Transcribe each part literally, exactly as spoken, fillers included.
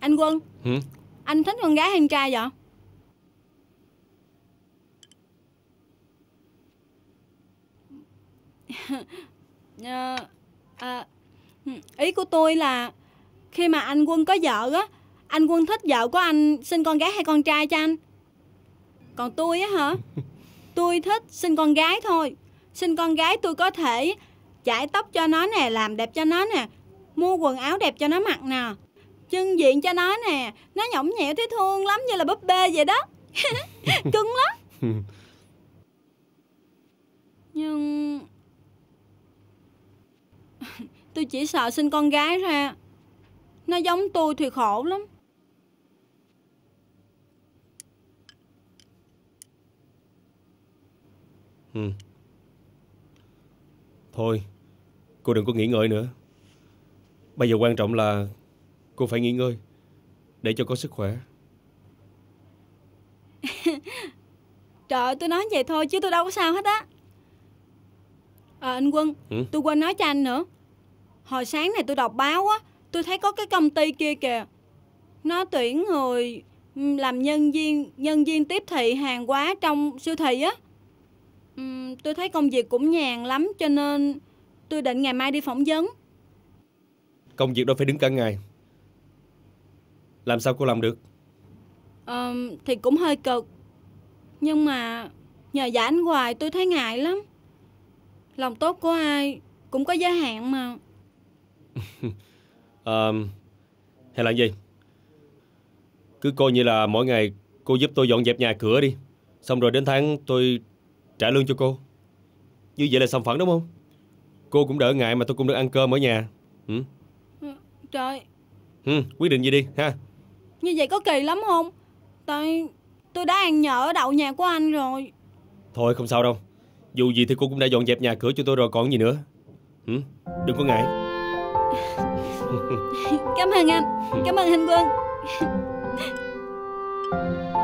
Anh Quân, ừ? Anh thích con gái hay con trai vậy? à, à, ý của tôi là khi mà anh Quân có vợ á, anh Quân thích vợ của anh sinh con gái hay con trai cho anh? Còn tôi á hả? Tôi thích sinh con gái thôi. Sinh con gái tôi có thể chải tóc cho nó nè, làm đẹp cho nó nè, mua quần áo đẹp cho nó mặc nè, chân diện cho nó nè, nó nhõng nhẽo thấy thương lắm, như là búp bê vậy đó. Cưng lắm. Nhưng tôi chỉ sợ sinh con gái ra nó giống tôi thì khổ lắm. Ừ. Thôi, cô đừng có nghỉ ngơi nữa. Bây giờ quan trọng là cô phải nghỉ ngơi để cho có sức khỏe. Trời ơi, tôi nói vậy thôi chứ tôi đâu có sao hết á. À, anh Quân, ừ? Tôi quên nói cho anh nữa. Hồi sáng này tôi đọc báo á, tôi thấy có cái công ty kia kìa, nó tuyển người làm nhân viên nhân viên tiếp thị hàng hóa trong siêu thị á. Uhm, tôi thấy công việc cũng nhàn lắm, cho nên tôi định ngày mai đi phỏng vấn. Công việc đó phải đứng cả ngày, làm sao cô làm được? À, thì cũng hơi cực, nhưng mà nhờ vả anh hoài tôi thấy ngại lắm. Lòng tốt của ai cũng có giới hạn mà. À, hay là gì? Cứ coi như là mỗi ngày cô giúp tôi dọn dẹp nhà cửa đi, xong rồi đến tháng tôi trả lương cho cô. Như vậy là sòng phẳng đúng không? Cô cũng đỡ ngại mà tôi cũng được ăn cơm ở nhà. Ừ. Trời. Ừ, quyết định gì đi ha. Như vậy có kỳ lắm không? Tại tôi đã ăn nhờ ở đậu nhà của anh rồi. Thôi không sao đâu. Dù gì thì cô cũng đã dọn dẹp nhà cửa cho tôi rồi còn gì nữa. Ừ, đừng có ngại. Cảm ơn anh. Cảm ơn anh Quân.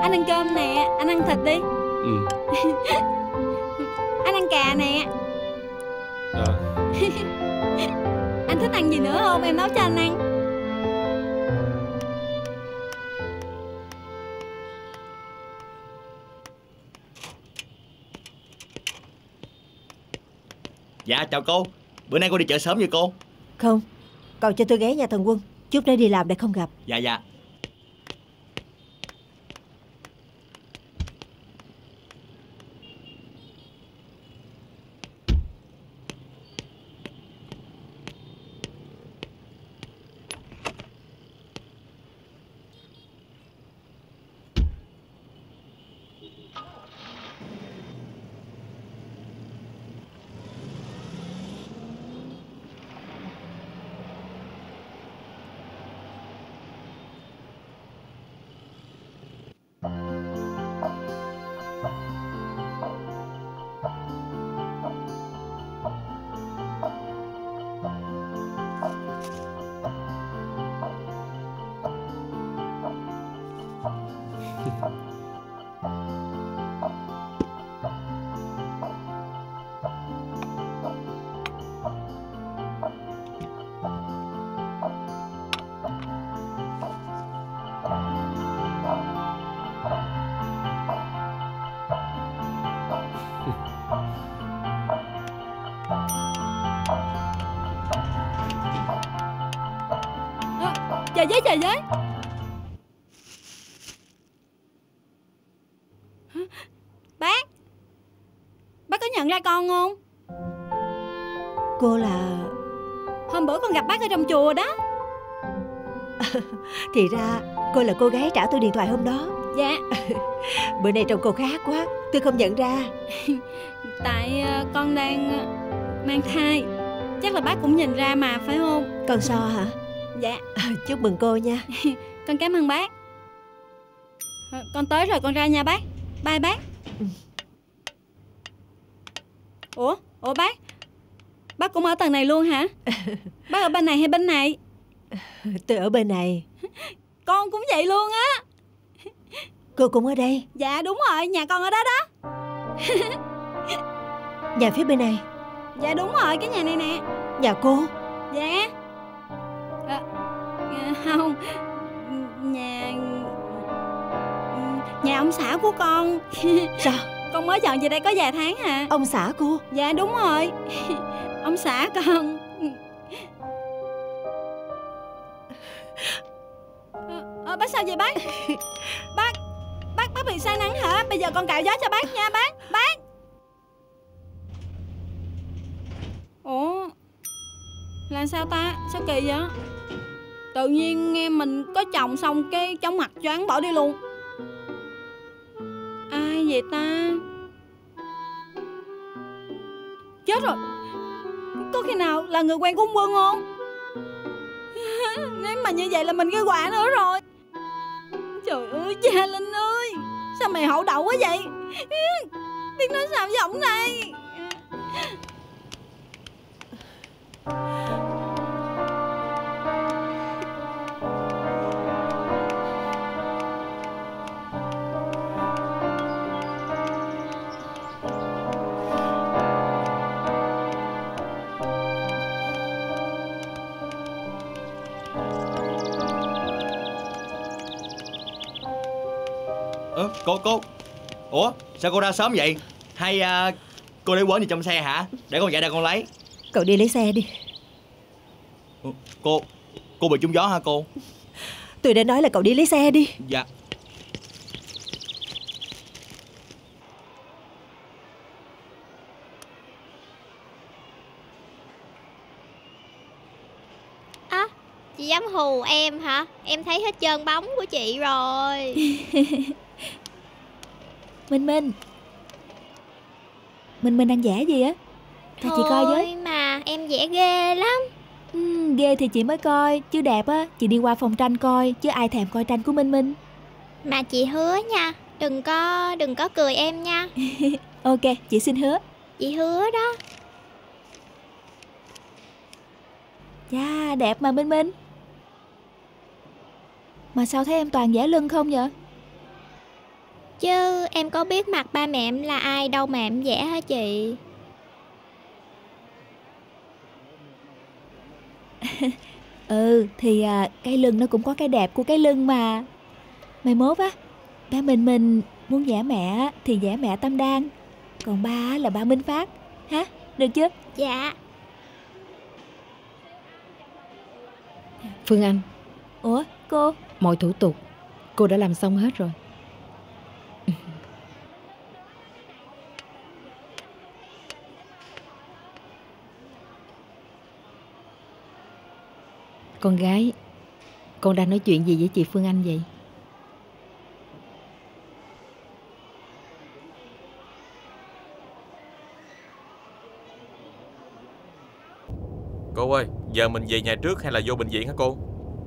Anh ăn cơm nè. Anh ăn thịt đi. Ừ. Anh ăn cà nè. À. Anh thích ăn gì nữa không? Em nấu cho anh ăn. Dạ chào cô. Bữa nay cô đi chợ sớm vậy cô? Không, còn cho tôi ghé nhà thằng Quân, chút nữa đi làm để không gặp. Dạ dạ. Trời với trời với. Bác, bác có nhận ra con không? Cô là... Hôm bữa con gặp bác ở trong chùa đó. Thì ra cô là cô gái trả tôi điện thoại hôm đó. Dạ. Bữa nay trông cô khác quá, tôi không nhận ra. Tại con đang mang thai. Chắc là bác cũng nhìn ra mà phải không? Con so hả? Dạ. Chúc mừng cô nha. Con cảm ơn bác. Con tới rồi, con ra nha bác. Bye bác. Ừ. Ủa, ủa bác, bác cũng ở tầng này luôn hả? Bác ở bên này hay bên này? Tôi ở bên này. Con cũng vậy luôn á. Cô cũng ở đây? Dạ đúng rồi, nhà con ở đó đó. Nhà phía bên này? Dạ đúng rồi, cái nhà này nè. Nhà cô? Dạ. À, không, nhà ông xã của con. Sao? Con mới dọn về đây có vài tháng hả? Ông xã cô? Dạ đúng rồi. Ông xã con. Ờ, bác sao vậy bác? Bác Bác bác bị say nắng hả? Bây giờ con cạo gió cho bác nha bác. Bác. Ủa, làm sao ta? Sao kỳ vậy? Tự nhiên nghe mình có chồng xong cái chóng mặt choáng bỏ đi luôn. Ai vậy ta? Chết rồi. Có khi nào là người quen của ông Quân không? Nếu mà như vậy là mình gây quả nữa rồi. Trời ơi, Gia Linh ơi, sao mày hậu đậu quá vậy? Biết nói sao với ổng đây. Cô, cô Ủa, sao cô ra sớm vậy? Hay à, cô để quên gì trong xe hả? Để con dậy đây con lấy. Cậu đi lấy xe đi. Cô, cô bị trúng gió hả cô? Tôi đã nói là cậu đi lấy xe đi. Dạ. À, chị dám hù em hả? Em thấy hết trơn bóng của chị rồi. Minh Minh Minh Minh đang vẽ gì á? Thôi chị coi với. Mà em vẽ ghê lắm. Ừ, ghê thì chị mới coi, chứ đẹp á chị đi qua phòng tranh coi, chứ ai thèm coi tranh của Minh Minh. Mà chị hứa nha, đừng có đừng có cười em nha. Ok, chị xin hứa. Chị hứa đó. Dạ, đẹp mà Minh Minh. Mà sao thấy em toàn vẽ lưng không vậy? Chứ em có biết mặt ba mẹ em là ai đâu mà em vẽ hả chị? Ừ thì à, cái lưng nó cũng có cái đẹp của cái lưng mà. Mai mốt á, ba Minh Minh muốn vẽ mẹ thì vẽ mẹ Tam Đan, còn ba là ba Minh Phát. Hả? Được chưa? Dạ. Phương Anh. Ủa cô? Mọi thủ tục cô đã làm xong hết rồi. Con gái, con đang nói chuyện gì với chị Phương Anh vậy? Cô ơi, giờ mình về nhà trước hay là vô bệnh viện hả cô?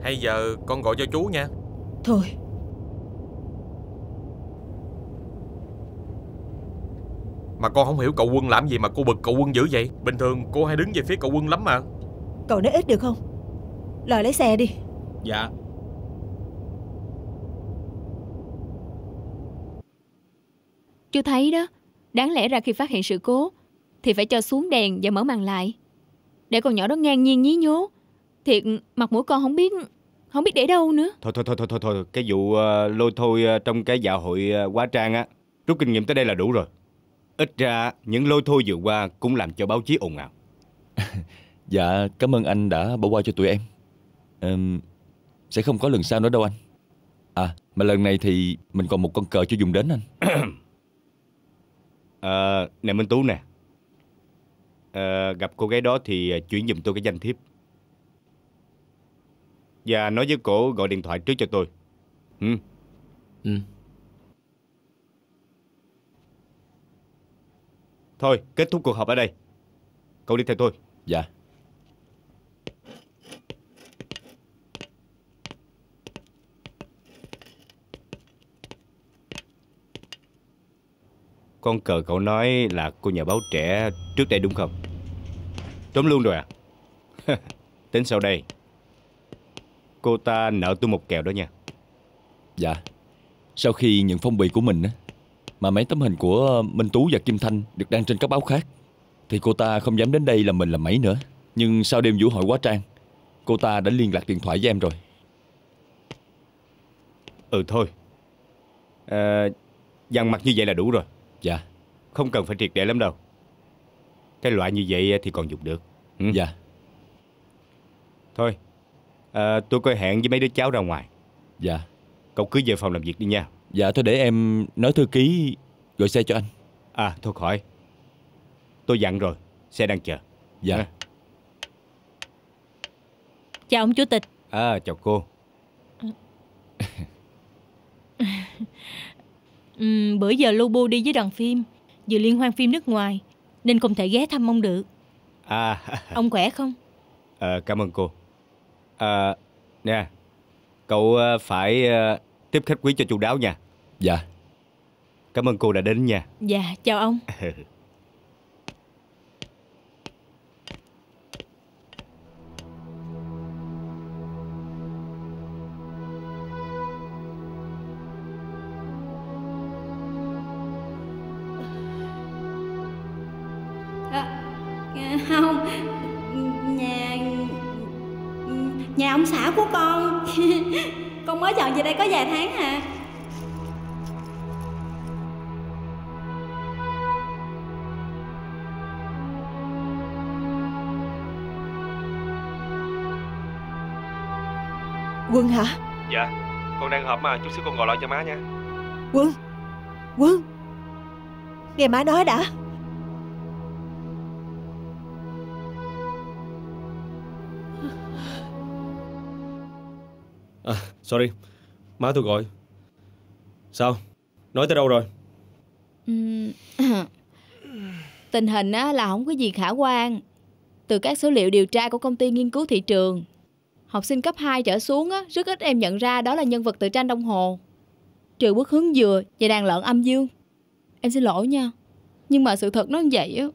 Hay giờ con gọi cho chú nha? Thôi. Mà con không hiểu cậu Quân làm gì mà cô bực cậu Quân dữ vậy? Bình thường cô hay đứng về phía cậu Quân lắm mà. Cậu nói ít được không? Lòi lấy xe đi. Dạ. Chú thấy đó, đáng lẽ ra khi phát hiện sự cố thì phải cho xuống đèn và mở màn lại. Để con nhỏ đó ngang nhiên nhí nhố, thiệt mặt mũi con không biết không biết để đâu nữa. Thôi thôi thôi thôi thôi, thôi. Cái vụ uh, lôi thôi uh, trong cái dạ hội uh, hóa trang á, rút kinh nghiệm tới đây là đủ rồi. Ít ra những lôi thôi vừa qua cũng làm cho báo chí ồn ào. Dạ, cảm ơn anh đã bỏ qua cho tụi em. Uhm, sẽ không có lần sau nữa đâu anh. À, mà lần này thì mình còn một con cờ chưa dùng đến anh. À, nè Minh Tú nè. À, gặp cô gái đó thì chuyển giùm tôi cái danh thiếp. Và nói với cổ gọi điện thoại trước cho tôi. Ừ. Ừ. Thôi, kết thúc cuộc họp ở đây. Cậu đi theo tôi. Dạ. Con cờ cậu nói là cô nhà báo trẻ trước đây đúng không? Trốn luôn rồi à? Tính sau đây cô ta nợ tôi một kèo đó nha. Dạ. Sau khi nhận phong bì của mình á, mà mấy tấm hình của Minh Tú và Kim Thanh được đăng trên các báo khác, thì cô ta không dám đến đây làm mình làm mấy nữa. Nhưng sau đêm vũ hội hóa trang, cô ta đã liên lạc điện thoại với em rồi. Ừ thôi à, Dằn mặt như vậy là đủ rồi. Dạ. Không cần phải triệt để lắm đâu. Cái loại như vậy thì còn dùng được. Ừ? Dạ. Thôi à, tôi coi hẹn với mấy đứa cháu ra ngoài. Dạ. Cậu cứ về phòng làm việc đi nha. Dạ thôi để em nói thư ký gọi xe cho anh. À thôi khỏi, tôi dặn rồi, xe đang chờ. Dạ à. Chào ông chủ tịch. À chào cô. Ừ, bữa giờ Lobo đi với đoàn phim, vừa liên hoan phim nước ngoài nên không thể ghé thăm ông được. À ông khỏe không? À, cảm ơn cô. À, nè, cậu phải tiếp khách quý cho chu đáo nha. Dạ. Cảm ơn cô đã đến nha. Dạ, chào ông. Con mới dọn về đây có vài tháng à. Quân hả? Dạ, con đang họp mà, chút xíu con gọi lại cho má nha. Quân, Quân, nghe má nói đã. À, sorry, má tôi gọi. Sao? Nói tới đâu rồi? Ừ, tình hình á, là không có gì khả quan. Từ các số liệu điều tra của công ty nghiên cứu thị trường, học sinh cấp hai trở xuống á, rất ít em nhận ra đó là nhân vật từ tranh Đông Hồ, trừ Bước Hướng Dừa và Đàn Lợn Âm Dương. Em xin lỗi nha, nhưng mà sự thật nó như vậy á.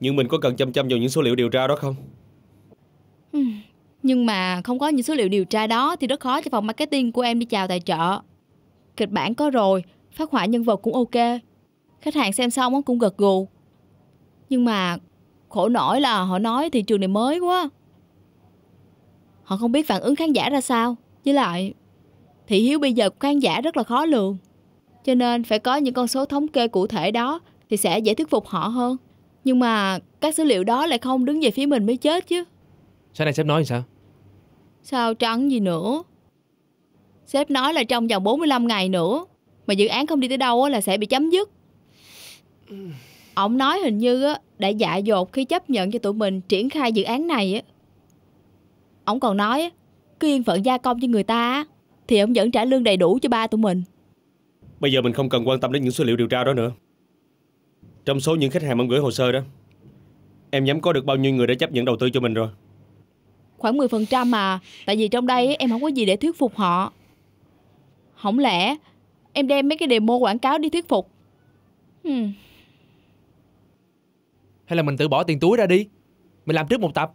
Nhưng mình có cần chăm chăm vào những số liệu điều tra đó không? Ừ. Nhưng mà không có những số liệu điều tra đó thì rất khó cho phòng marketing của em đi chào tài trợ. Kịch bản có rồi, phát họa nhân vật cũng ok, khách hàng xem xong cũng gật gù. Nhưng mà khổ nổi là họ nói thị trường này mới quá, họ không biết phản ứng khán giả ra sao. Với lại thị hiếu bây giờ của khán giả rất là khó lường, cho nên phải có những con số thống kê cụ thể đó thì sẽ dễ thuyết phục họ hơn. Nhưng mà các số liệu đó lại không đứng về phía mình mới chết chứ. Sáng nay sếp nói sao? Sao trắng gì nữa. Sếp nói là trong vòng bốn mươi lăm ngày nữa mà dự án không đi tới đâu là sẽ bị chấm dứt. Ông nói hình như đã dạ dột khi chấp nhận cho tụi mình triển khai dự án này. Ông còn nói cứ yên phận gia công cho người ta thì ông vẫn trả lương đầy đủ cho ba tụi mình. Bây giờ mình không cần quan tâm đến những số liệu điều tra đó nữa. Trong số những khách hàng ông gửi hồ sơ đó, em nhắm có được bao nhiêu người đã chấp nhận đầu tư cho mình rồi? Khoảng mười phần trăm mà. Tại vì trong đây em không có gì để thuyết phục họ. Không lẽ em đem mấy cái demo quảng cáo đi thuyết phục? hmm. Hay là mình tự bỏ tiền túi ra đi, mình làm trước một tập,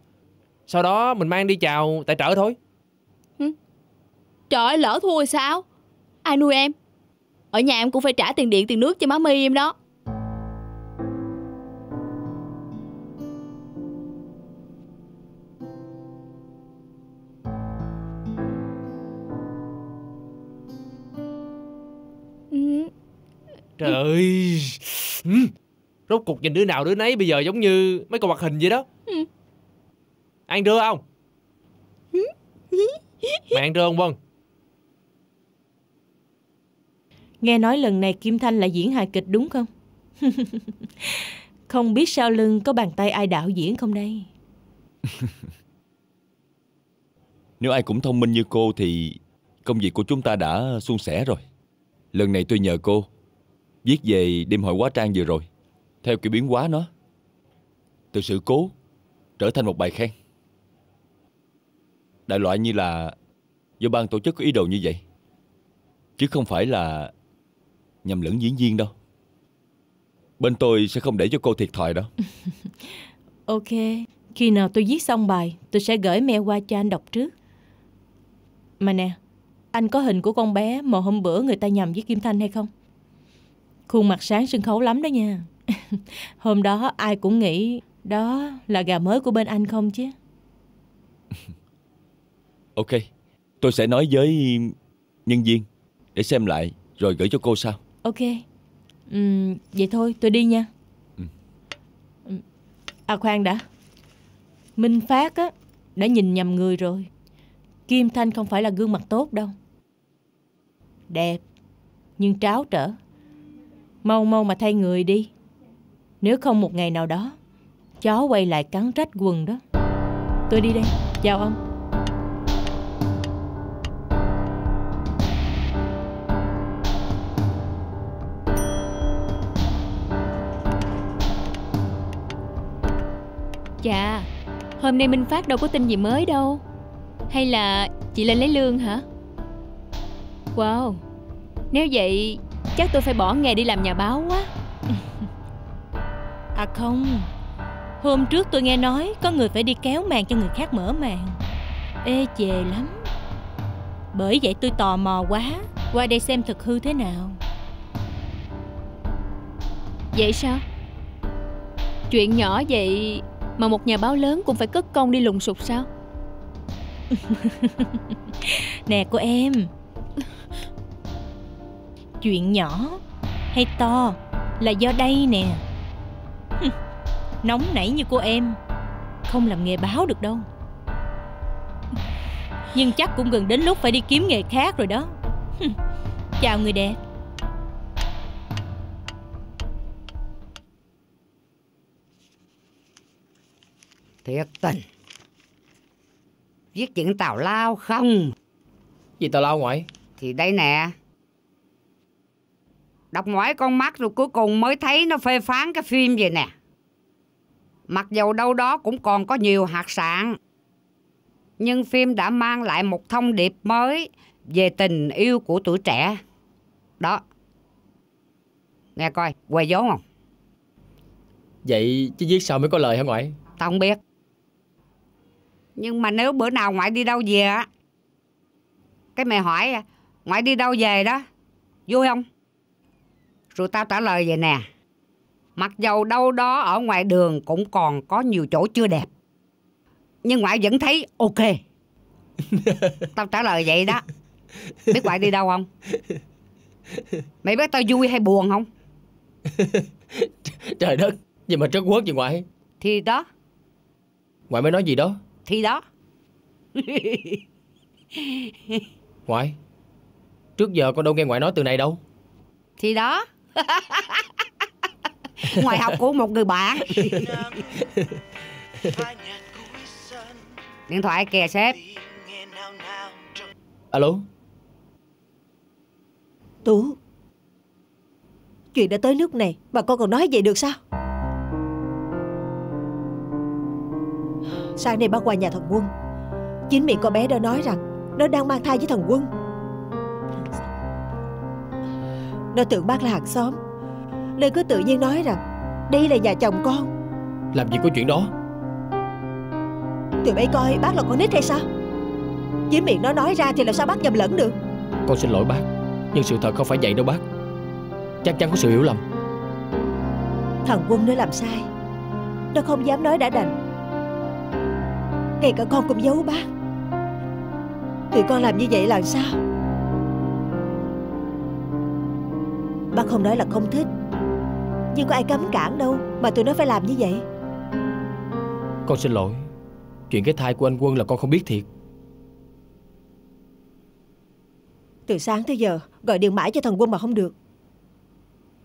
sau đó mình mang đi chào tài trợ thôi. hmm. Trời ơi, lỡ thua thì sao? Ai nuôi em? Ở nhà em cũng phải trả tiền điện tiền nước cho má mi em đó. Trời ơi. ừ. Rốt cuộc nhìn đứa nào đứa nấy bây giờ giống như mấy con hoạt hình vậy đó. ừ. Ăn trưa không? Mày ăn trưa không Vân? Nghe nói lần này Kim Thanh lại diễn hài kịch đúng không? Không biết sau lưng có bàn tay ai đạo diễn không đây? Nếu ai cũng thông minh như cô thì công việc của chúng ta đã suôn sẻ rồi. Lần này tôi nhờ cô viết về đêm hội hóa trang vừa rồi theo kiểu biến hóa nó, từ sự cố trở thành một bài khen. Đại loại như là do ban tổ chức có ý đồ như vậy, chứ không phải là nhầm lẫn diễn viên đâu. Bên tôi sẽ không để cho cô thiệt thòi đâu. Ok, khi nào tôi viết xong bài tôi sẽ gửi mail qua cho anh đọc trước. Mà nè, anh có hình của con bé mà hôm bữa người ta nhầm với Kim Thanh hay không? Khuôn mặt sáng sân khấu lắm đó nha. Hôm đó ai cũng nghĩ đó là gà mới của bên anh không chứ. Ok, tôi sẽ nói với nhân viên để xem lại rồi gửi cho cô sau. Ok. Ừ, vậy thôi tôi đi nha. Ừ. À khoan đã, Minh Phát á đã nhìn nhầm người rồi. Kim Thanh không phải là gương mặt tốt đâu. Đẹp nhưng tráo trở. Mau mau mà thay người đi, nếu không một ngày nào đó chó quay lại cắn rách quần đó. Tôi đi đây. Chào ông. Chà, hôm nay Minh Phát đâu có tin gì mới đâu. Hay là chị lên lấy lương hả? Wow, nếu vậy chắc tôi phải bỏ nghề đi làm nhà báo quá. À không, hôm trước tôi nghe nói có người phải đi kéo màn cho người khác mở màn, ê chề lắm. Bởi vậy tôi tò mò quá, qua đây xem thực hư thế nào. Vậy sao? Chuyện nhỏ vậy mà một nhà báo lớn cũng phải cất công đi lùng sục sao? Nè cô em, chuyện nhỏ hay to là do đây nè. Nóng nảy như cô em không làm nghề báo được đâu. Nhưng chắc cũng gần đến lúc phải đi kiếm nghề khác rồi đó. Chào người đẹp. Thiệt tình, viết chuyện tào lao không? Gì tào lao ngoại? Thì đây nè, đọc mỏi con mắt rồi cuối cùng mới thấy nó phê phán cái phim vậy nè. Mặc dầu đâu đó cũng còn có nhiều hạt sạn, nhưng phim đã mang lại một thông điệp mới về tình yêu của tuổi trẻ. Đó, nghe coi, quê vốn không? Vậy chứ viết sao mới có lời hả ngoại? Tao không biết, nhưng mà nếu bữa nào ngoại đi đâu về á, cái mày hỏi ngoại đi đâu về đó, vui không? Rồi tao trả lời vậy nè, mặc dầu đâu đó ở ngoài đường cũng còn có nhiều chỗ chưa đẹp, nhưng ngoại vẫn thấy ok. Tao trả lời vậy đó. Biết ngoại đi đâu không? Mày biết tao vui hay buồn không? Trời đất, vậy mà trớt quớt vậy ngoại? Thì đó. Ngoại mới nói gì đó? Thì đó. Ngoại, trước giờ con đâu nghe ngoại nói từ này đâu. Thì đó. Ngoại học của một người bạn. Điện thoại kìa sếp. Alo Tú, chuyện đã tới nước này mà con còn nói vậy được sao? Sáng nay bác qua nhà thằng Quân, chính miệng con bé đó nói rằng nó đang mang thai với thằng Quân. Nó tưởng bác là hàng xóm nên cứ tự nhiên nói rằng đây là nhà chồng con. Làm gì có chuyện đó. Tụi bay coi bác là con nít hay sao? Chính miệng nó nói ra thì làm sao bác nhầm lẫn được. Con xin lỗi bác, nhưng sự thật không phải vậy đâu bác. Chắc chắn có sự hiểu lầm. Thằng Quân nó làm sai, nó không dám nói đã đành, ngay cả con cũng giấu bác. Tụi con làm như vậy là sao? Bác không nói là không thích, nhưng có ai cấm cản đâu mà tụi nó phải làm như vậy. Con xin lỗi, chuyện cái thai của anh Quân là con không biết thiệt. Từ sáng tới giờ gọi điện mãi cho thằng Quân mà không được.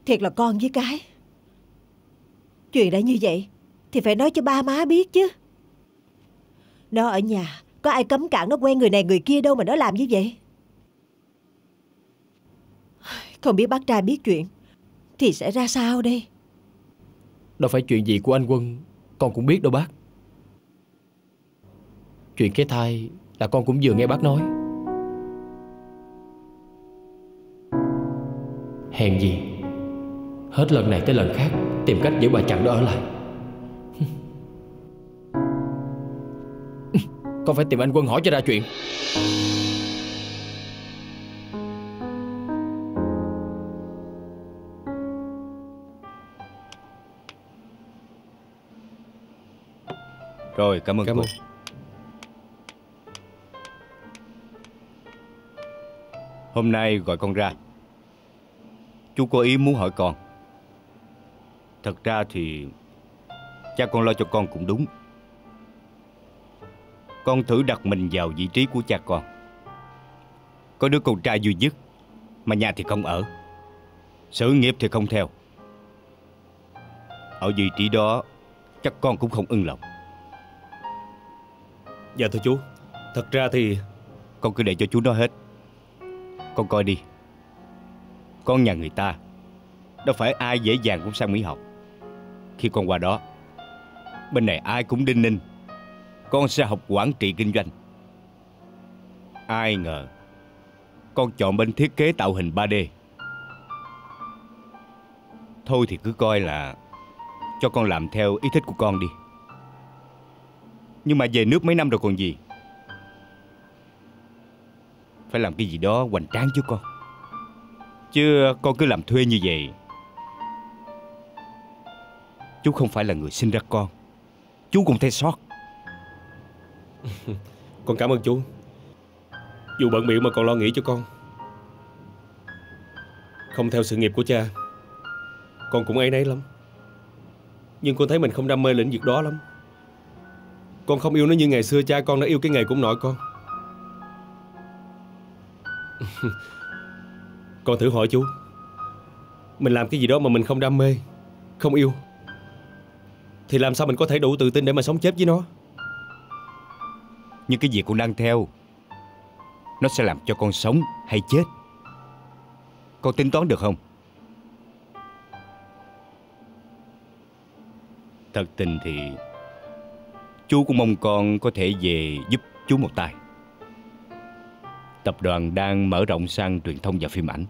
Thiệt là con với cái. Chuyện đã như vậy thì phải nói cho ba má biết chứ. Nó ở nhà có ai cấm cản nó quen người này người kia đâu mà nó làm như vậy. Không biết bác trai biết chuyện thì sẽ ra sao đây. Đâu phải chuyện gì của anh Quân con cũng biết đâu bác. Chuyện cái thai là con cũng vừa nghe bác nói. Hèn gì hết lần này tới lần khác tìm cách giữ bà chằn đó ở lại. Con phải tìm anh Quân hỏi cho ra chuyện. Rồi, cảm ơn, cảm cô. Ơn. Hôm nay gọi con ra, chú có ý muốn hỏi con. Thật ra thì cha con lo cho con cũng đúng. Con thử đặt mình vào vị trí của cha con. Có đứa con trai duy nhất, mà nhà thì không ở, sự nghiệp thì không theo. Ở vị trí đó chắc con cũng không ưng lòng. Dạ thưa chú, thật ra thì con cứ để cho chú nói hết. Con coi đi, con nhà người ta, đâu phải ai dễ dàng cũng sang Mỹ học. Khi con qua đó, bên này ai cũng đinh ninh con sẽ học quản trị kinh doanh. Ai ngờ con chọn bên thiết kế tạo hình ba D. Thôi thì cứ coi là cho con làm theo ý thích của con đi. Nhưng mà về nước mấy năm rồi còn gì, phải làm cái gì đó hoành tráng chứ con. Chứ con cứ làm thuê như vậy, chú không phải là người sinh ra con, chú cũng thấy sót. Con cảm ơn chú, dù bận miệng mà còn lo nghĩ cho con. Không theo sự nghiệp của cha, con cũng áy náy lắm. Nhưng con thấy mình không đam mê lĩnh vực đó lắm. Con không yêu nó như ngày xưa cha con đã yêu cái nghề của nội con. Con thử hỏi chú, mình làm cái gì đó mà mình không đam mê, không yêu, thì làm sao mình có thể đủ tự tin để mà sống chết với nó? Nhưng cái gì con đang theo, nó sẽ làm cho con sống hay chết, con tính toán được không? Thật tình thì chú cũng mong con có thể về giúp chú một tay. Tập đoàn đang mở rộng sang truyền thông và phim ảnh.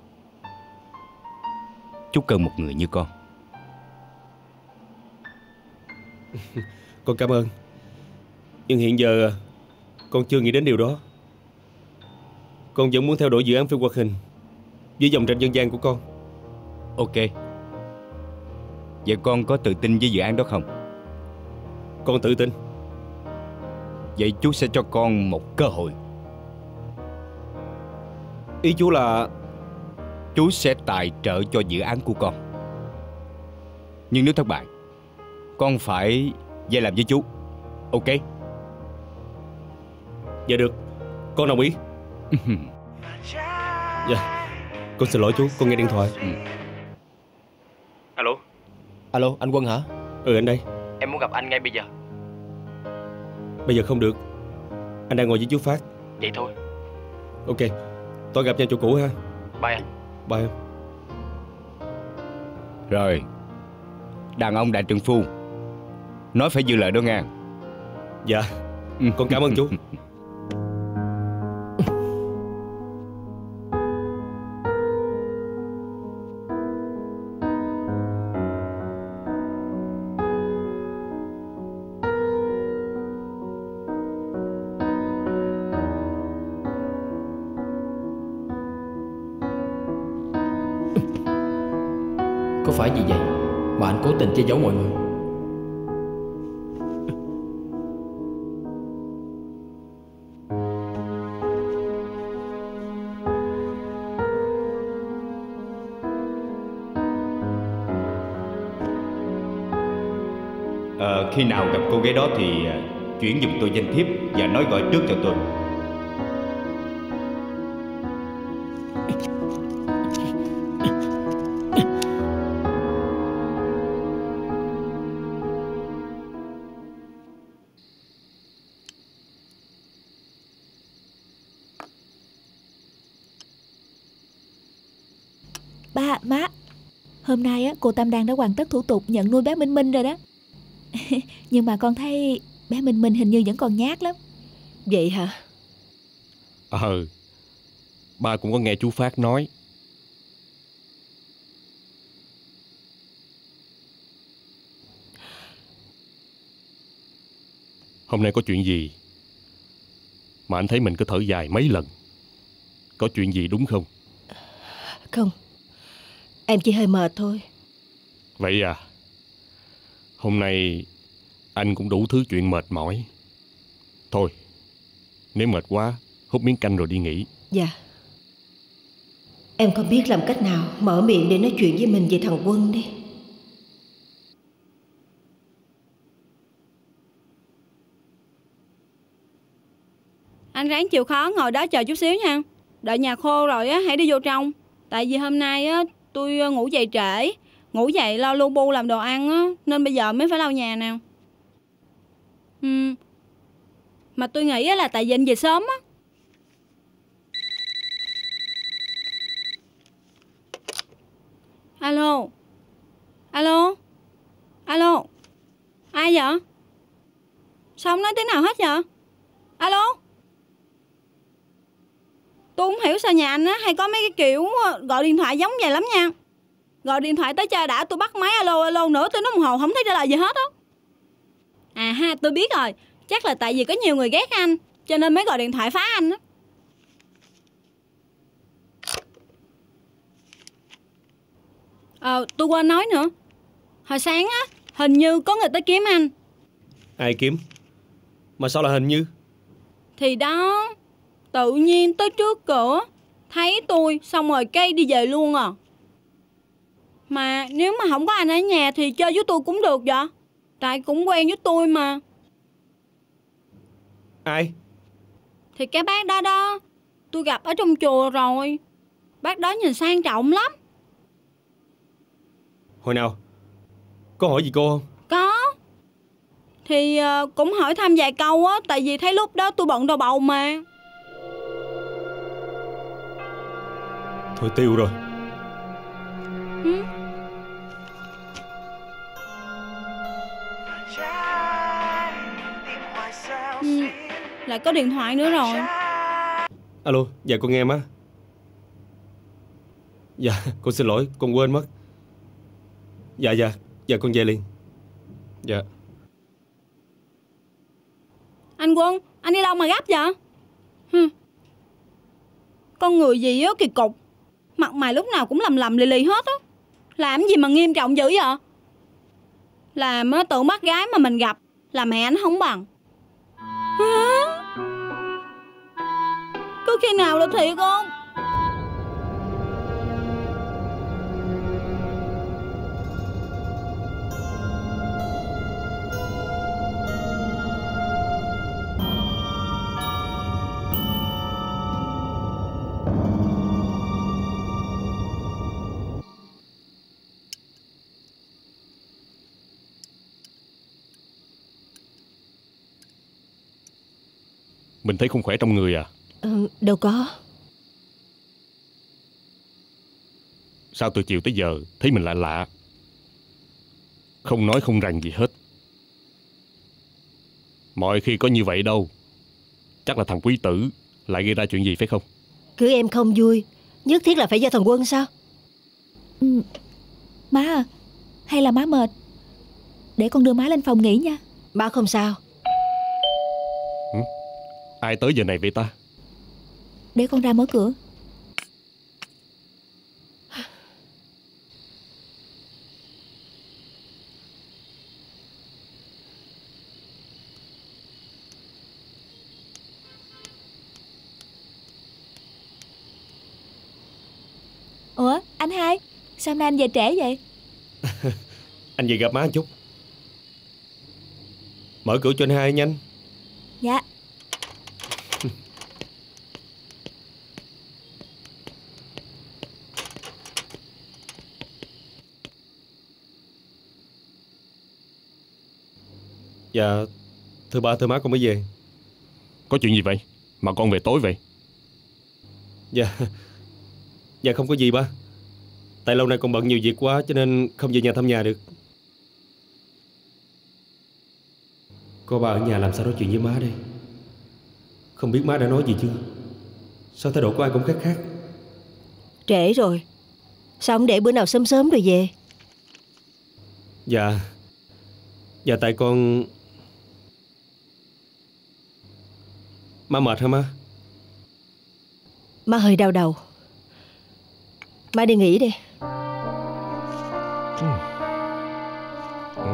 Chú cần một người như con. Con cảm ơn, nhưng hiện giờ con chưa nghĩ đến điều đó. Con vẫn muốn theo đuổi dự án phim hoạt hình với dòng tranh dân gian của con. Ok, vậy con có tự tin với dự án đó không? Con tự tin. Vậy chú sẽ cho con một cơ hội. Ý chú là chú sẽ tài trợ cho dự án của con. Nhưng nếu thất bại, con phải về làm với chú. Ok? Dạ được, con đồng ý. Dạ, con xin lỗi chú, con nghe điện thoại. Ừ. Alo. Alo, anh Quân hả? Ừ, anh đây. Em muốn gặp anh ngay bây giờ. Bây giờ không được, anh đang ngồi với chú Phát. Vậy thôi. Ok, tôi gặp nhà chỗ cũ ha. Bye anh. Bye em. Rồi, đàn ông đại trượng phu nói phải giữ lời đó nghe. Dạ, con cảm ơn chú. Phải vì vậy mà anh cố tình che giấu mọi người. À, khi nào gặp cô gái đó thì chuyển giùm tôi danh thiếp và nói gọi trước cho tôi. Hôm nay á, cô Tam Đan đã hoàn tất thủ tục nhận nuôi bé Minh Minh rồi đó. Nhưng mà con thấy bé Minh Minh hình như vẫn còn nhát lắm. Vậy hả? Ờ, ba cũng có nghe chú Phát nói. Hôm nay có chuyện gì mà anh thấy mình cứ thở dài mấy lần? Có chuyện gì đúng không? Không, em chỉ hơi mệt thôi. Vậy à? Hôm nay anh cũng đủ thứ chuyện mệt mỏi. Thôi, nếu mệt quá hút miếng canh rồi đi nghỉ. Dạ. Em không biết làm cách nào mở miệng để nói chuyện với mình về thằng Quân đi. Anh ráng chịu khó ngồi đó chờ chút xíu nha. Đợi nhà khô rồi á, hãy đi vô trong. Tại vì hôm nay á, tôi ngủ dậy trễ, ngủ dậy lo lu bu làm đồ ăn á, nên bây giờ mới phải lau nhà nè. Ừ. Mà tôi nghĩ á là tại vì anh về sớm á. Alo. Alo. Alo. Ai vậy? Sao không nói tiếng nào hết vậy? Alo. Tôi không hiểu sao nhà anh á hay có mấy cái kiểu gọi điện thoại giống vậy lắm nha. Gọi điện thoại tới chơi đã, tôi bắt máy alo alo nữa, tôi nói đồng hồ không thấy trả lời gì hết á. À ha, tôi biết rồi. Chắc là tại vì có nhiều người ghét anh cho nên mới gọi điện thoại phá anh á. Ờ, tôi quên nói nữa. Hồi sáng á, hình như có người tới kiếm anh. Ai kiếm? Mà sao là hình như? Thì đó, tự nhiên tới trước cửa thấy tôi xong rồi cây đi về luôn à. Mà nếu mà không có anh ở nhà thì chơi với tôi cũng được vậy. Tại cũng quen với tôi mà. Ai? Thì cái bác đó đó, tôi gặp ở trong chùa rồi. Bác đó nhìn sang trọng lắm. Hồi nào? Có hỏi gì cô không? Có. Thì uh, cũng hỏi thăm vài câu á. Tại vì thấy lúc đó tôi bận đồ bầu mà. Thôi tiêu rồi. Ừ. Ừ. Lại có điện thoại nữa rồi. Alo, dạ con nghe má. Dạ, con xin lỗi, con quên mất. Dạ dạ, dạ con về liền. Dạ. Anh Quân, anh đi đâu mà gấp vậy? Hừ. Con người gì á kỳ cục. Mặt mày lúc nào cũng lầm lầm lì lì hết á. Làm gì mà nghiêm trọng dữ vậy? Làm á tưởng bác gái mà mình gặp là mẹ anh không bằng. Hả? Có khi nào là thiệt không? Mình thấy không khỏe trong người à? Ừ, đâu có. Sao từ chiều tới giờ thấy mình lạ lạ, không nói không rằng gì hết. Mọi khi có như vậy đâu. Chắc là thằng quý tử lại gây ra chuyện gì phải không? Cứ em không vui nhất thiết là phải do thằng Quân sao? Ừ. Má à, hay là má mệt, để con đưa má lên phòng nghỉ nha. Má không sao. Ừ? Ai tới giờ này vậy ta? Để con ra mở cửa. Ủa, anh hai, sao nay anh về trễ vậy? Anh về gặp má một chút. Mở cửa cho anh hai nhanh. Dạ. Dạ, thưa ba thưa má con mới về. Có chuyện gì vậy mà con về tối vậy? Dạ, dạ không có gì ba. Tại lâu nay con bận nhiều việc quá cho nên không về nhà thăm nhà được. Có ba ở nhà làm sao nói chuyện với má đây? Không biết má đã nói gì chưa? Sao thái độ của ai cũng khác khác? Trễ rồi, sao không để bữa nào sớm sớm rồi về? Dạ, dạ tại con... Má mệt hả má? Má hơi đau đầu. Má đi nghỉ đi. Ừ. Ừ.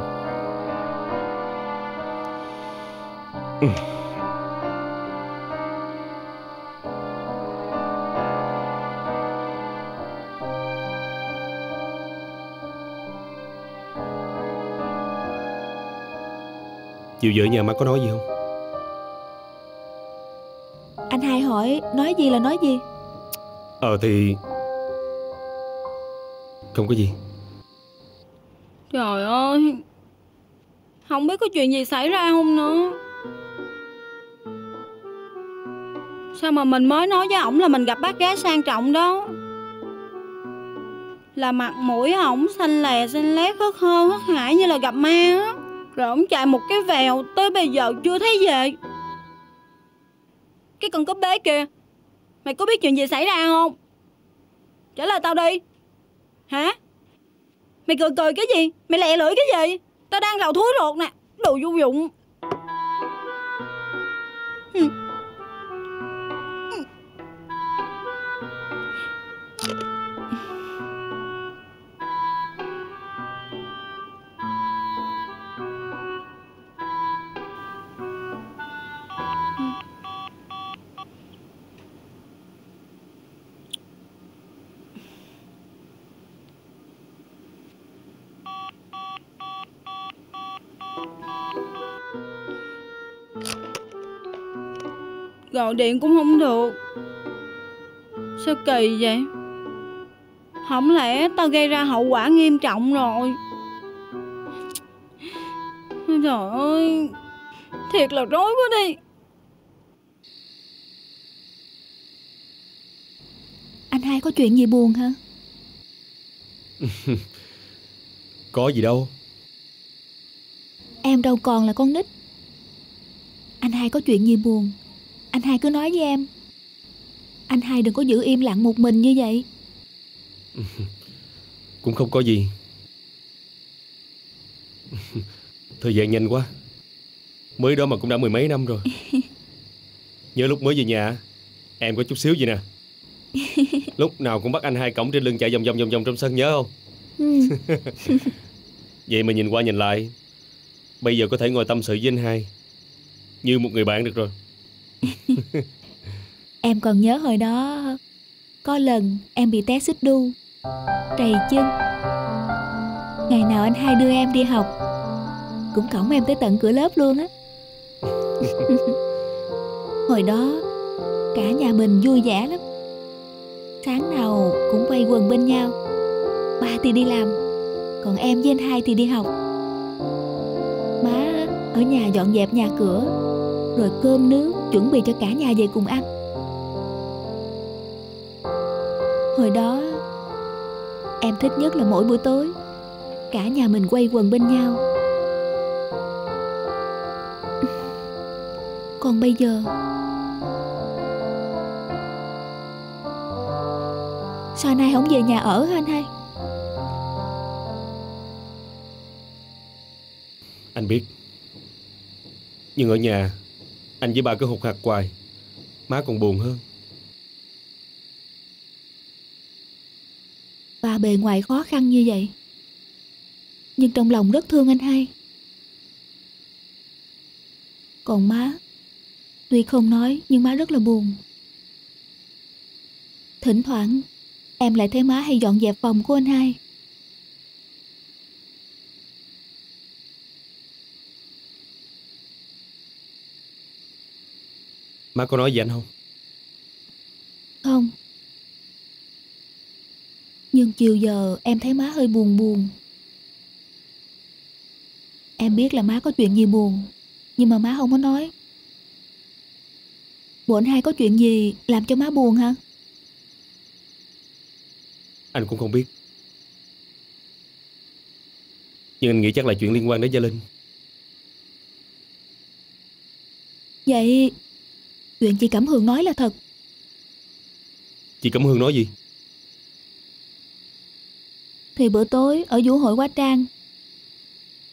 Ừ. Chiều về nhà má có nói gì không? Anh hai hỏi nói gì là nói gì? Ờ thì không có gì. Trời ơi, không biết có chuyện gì xảy ra không nữa. Sao mà mình mới nói với ổng là mình gặp bác gái sang trọng đó, là mặt mũi ổng xanh lè xanh lét hớt hơ hớt hải như là gặp ma á. Rồi ổng chạy một cái vèo, tới bây giờ chưa thấy về. Cái con cướp bế kìa, mày có biết chuyện gì xảy ra không? Trả lời tao đi. Hả? Mày cười cười cái gì? Mày lẹ lưỡi cái gì? Tao đang rầu thúi ruột nè, đồ vô dụng. Gọi điện cũng không được. Sao kỳ vậy? Không lẽ tao gây ra hậu quả nghiêm trọng rồi? Trời ơi, thiệt là rối quá đi. Anh hai có chuyện gì buồn hả? Có gì đâu. Em đâu còn là con nít. Anh hai có chuyện gì buồn, anh hai cứ nói với em. Anh hai đừng có giữ im lặng một mình như vậy. Cũng không có gì. Thời gian nhanh quá, mới đó mà cũng đã mười mấy năm rồi. Nhớ lúc mới về nhà, em có chút xíu gì nè, lúc nào cũng bắt anh hai cõng trên lưng chạy vòng vòng vòng vòng trong sân, nhớ không? Vậy mà nhìn qua nhìn lại, bây giờ có thể ngồi tâm sự với anh hai như một người bạn được rồi. Em còn nhớ hồi đó, có lần em bị té xích đu, trầy chân. Ngày nào anh hai đưa em đi học cũng cõng em tới tận cửa lớp luôn á. Hồi đó cả nhà mình vui vẻ lắm, sáng nào cũng quây quần bên nhau. Ba thì đi làm, còn em với anh hai thì đi học. Má ở nhà dọn dẹp nhà cửa, rồi cơm nước chuẩn bị cho cả nhà về cùng ăn. Hồi đó em thích nhất là mỗi buổi tối cả nhà mình quây quần bên nhau. Còn bây giờ, sao anh hai không về nhà ở hả anh hai? Anh biết, nhưng ở nhà anh với bà cứ hụt hạt hoài, má còn buồn hơn. Bà bề ngoài khó khăn như vậy, nhưng trong lòng rất thương anh hai. Còn má, tuy không nói nhưng má rất là buồn. Thỉnh thoảng em lại thấy má hay dọn dẹp phòng của anh hai. Má có nói gì anh không? Không. Nhưng chiều giờ em thấy má hơi buồn buồn. Em biết là má có chuyện gì buồn, nhưng mà má không có nói. Bộ anh hai có chuyện gì làm cho má buồn hả? Anh cũng không biết, nhưng anh nghĩ chắc là chuyện liên quan đến Gia Linh. Vậy chuyện chị Cẩm Hường nói là thật? Chị Cẩm Hường nói gì? Thì bữa tối ở vũ hội hóa trang,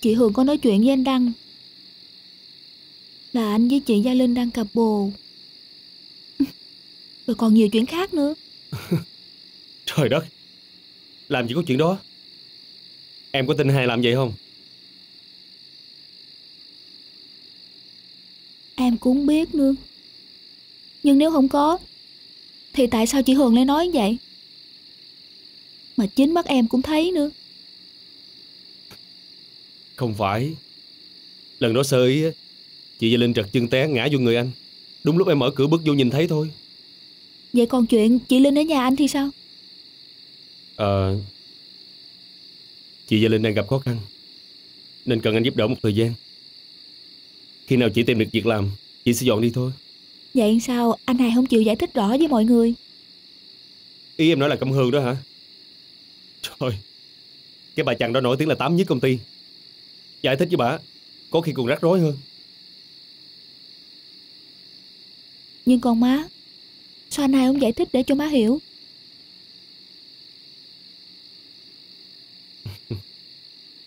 chị Hường có nói chuyện với anh Đăng, là anh với chị Gia Linh đang cặp bồ, rồi còn nhiều chuyện khác nữa. Trời đất, làm gì có chuyện đó. Em có tin hay làm vậy không? Em cũng biết nữa, nhưng nếu không có thì tại sao chị Hường lại nói vậy? Mà chính mắt em cũng thấy nữa. Không phải Lần đó sơ ý, chị Gia Linh trật chân té ngã vô người anh. Đúng lúc em mở cửa bước vô nhìn thấy thôi. Vậy còn chuyện chị Linh ở nhà anh thì sao? Ờ à, chị Gia Linh đang gặp khó khăn nên cần anh giúp đỡ một thời gian. Khi nào chị tìm được việc làm, chị sẽ dọn đi thôi. Vậy sao anh Hải không chịu giải thích rõ với mọi người? Ý em nói là Cẩm Hường đó hả? Trời, cái bà chàng đó nổi tiếng là tám nhất công ty. Giải thích với bà có khi còn rắc rối hơn. Nhưng còn má, sao anh Hai không giải thích để cho má hiểu?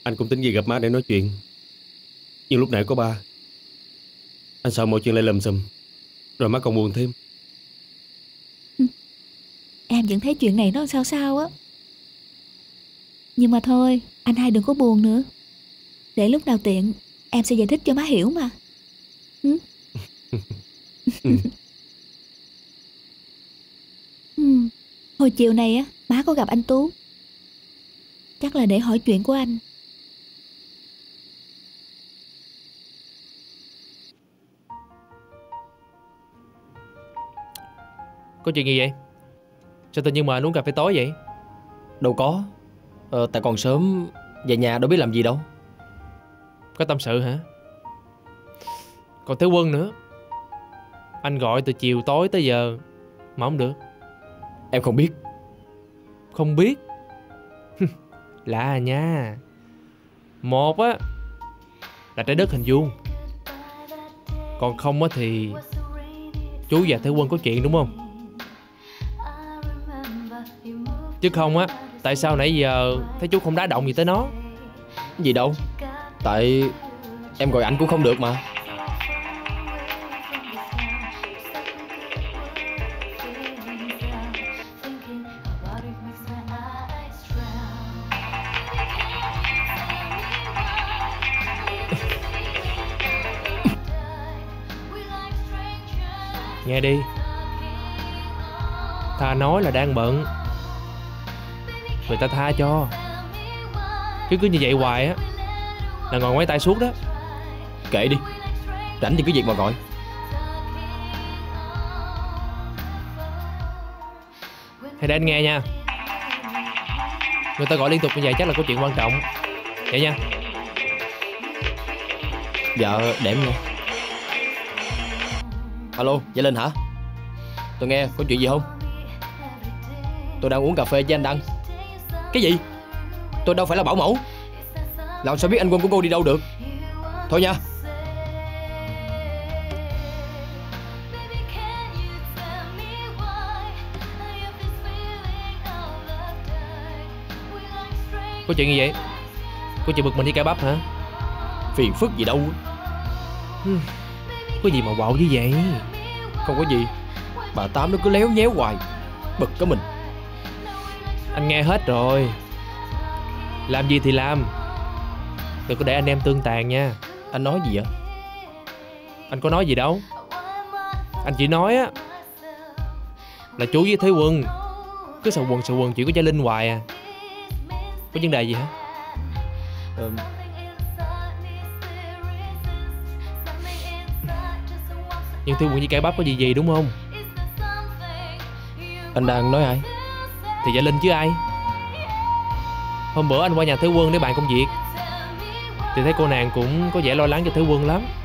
Anh cũng tính gì gặp má để nói chuyện, nhưng lúc nãy có ba, anh sợ mọi chuyện lại lầm xùm, rồi má còn buồn thêm. Em vẫn thấy chuyện này nó sao sao á. Nhưng mà thôi, anh Hai đừng có buồn nữa. Để lúc nào tiện em sẽ giải thích cho má hiểu mà. Ừ? Ừ. Ừ. Hồi chiều này á, má có gặp anh Tú. Chắc là để hỏi chuyện của anh. Có chuyện gì vậy? Sao tự nhiên mà anh uống cà phê tối vậy? Đâu có. Ờ, tại còn sớm, về nhà đâu biết làm gì đâu. Có tâm sự hả? Còn Thế Quân nữa, anh gọi từ chiều tối tới giờ mà không được. Em không biết. Không biết? Lạ nha. Một á là trái đất hình vuông, còn không á thì chú và Thế Quân có chuyện đúng không? Chứ không á, tại sao nãy giờ thấy chú không đá động gì tới nó? Gì đâu. Tại em gọi anh cũng không được mà. Nghe đi, ta nói là đang bận, người ta tha cho. Chứ cứ như vậy hoài á là ngồi ngoái tay suốt đó. Kệ đi, rảnh thì cứ việc mà gọi. Hay để anh nghe nha. Người ta gọi liên tục như vậy chắc là có chuyện quan trọng. Vậy nha. Dạ, để em nghe. Alo, Gia Linh hả? Tôi nghe, có chuyện gì không? Tôi đang uống cà phê với anh Đăng. Cái gì? Tôi đâu phải là bảo mẫu, làm sao biết anh Quân của cô đi đâu được. Thôi nha. Có chuyện gì vậy? Có chuyện bực mình đi cãi bắp hả? Phiền phức gì đâu. Có gì mà quạo như vậy? Không có gì. Bà Tám nó cứ léo nhéo hoài, bực cả mình. Anh nghe hết rồi. Làm gì thì làm, đừng có để anh em tương tàn nha. Anh nói gì vậy? Anh có nói gì đâu. Anh chỉ nói á là chú với Thế Quân cứ sầu quần sầu quần chuyện của Gia Linh hoài à. Có vấn đề gì hả? Ừ. Nhưng Thế Quân với cây bắp có gì gì đúng không? Anh đang nói ai? Thì Gia Linh chứ ai. Hôm bữa anh qua nhà Thế Quân để bàn công việc thì thấy cô nàng cũng có vẻ lo lắng cho Thế Quân lắm.